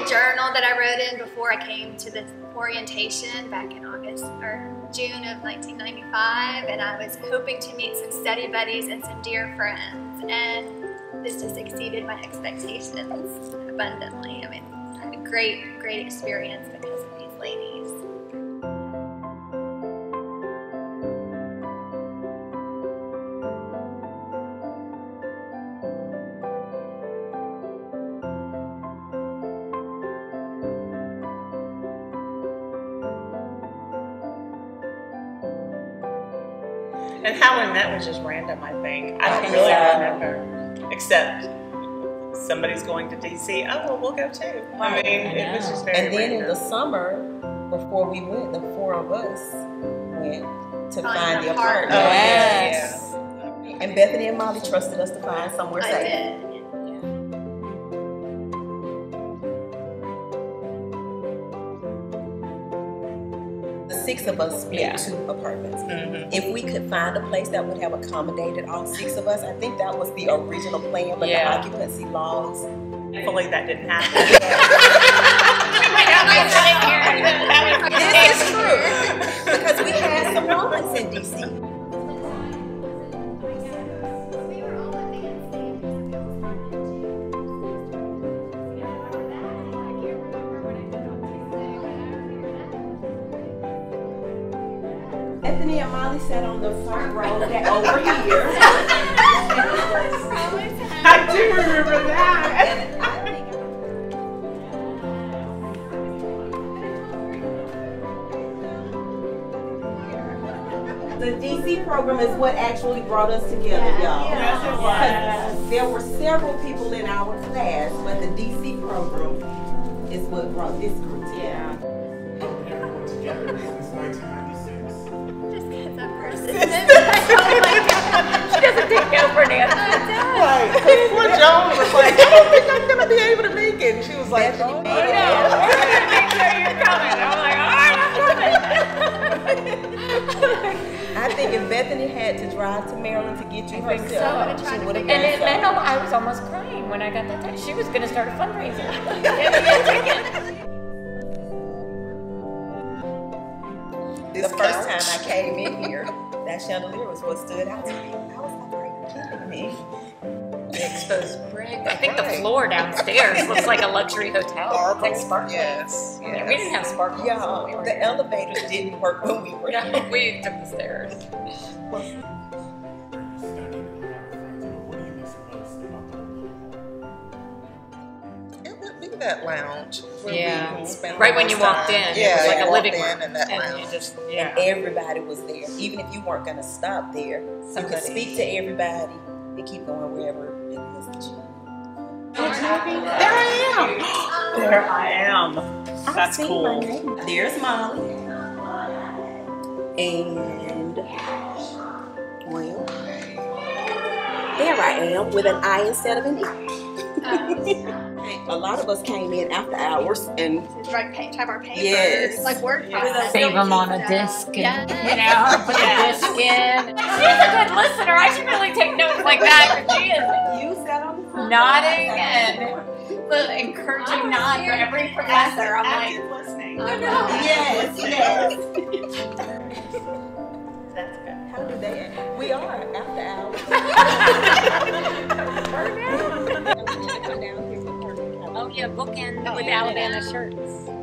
my journal that I wrote in before I came to the orientation back in August or June of 1995, and I was hoping to meet some study buddies and some dear friends, and this just exceeded my expectations abundantly. I mean, I had a great experience because of these ladies. And how we met was just random, I think. I don't really remember. Except somebody's going to DC. Oh, well, we'll go too. I mean, it was just very random. And then in the summer, before we went, the four of us went to find the apartment. Oh, yes. Yeah. And Bethany and Molly trusted us to find somewhere safe. I did. Six of us split two apartments. Mm-hmm. If we could find a place that would have accommodated all six of us, I think that was the original plan, but the occupancy laws. Hopefully that didn't happen. This is true. Because we had some moments in DC. Bethany and Molly sat on the front row over here. I do remember that. The DC program is what actually brought us together, y'all. Yes, it was. There were several people in our class, but the DC program is what brought this group together. Everyone together since 1996. She doesn't take no for an answer. Right. Poor Joan was like, I don't think I'm going to be able to make it. And she was like, oh, no. We're going to make sure you're coming. I'm like, all right, I'm coming. I think if Bethany had to drive to Maryland to get you herself, she would have gotten it. And I was almost crying when I got that text. She was going to start a fundraiser. The first time I came in here, that chandelier was what stood out to me. I was like, are you kidding me? Exposed brick. I think the floor downstairs looks like a luxury hotel. Like sparkling. Yes. Yeah, we didn't have sparkling. Yeah, we the elevators didn't work when we were here. No, we took the stairs. That lounge. Right when you walked in, it was like a living room. In that lounge. And everybody was there. Even if you weren't going to stop there, you could speak to everybody and keep going wherever it is that you want. There I am. There I am. That's cool. There's Molly. And well, there I am with an I instead of an E. A lot of us came in after hours and type our papers, like word files. Save them on a disc and put a disc in. She's a good listener. I should really take notes like that. She is nodding and the encouraging nod for every professor. I'm like, listening. I know. Yes, That's good. How do they? We are after hours. Yeah, bookend with Alabama shirts.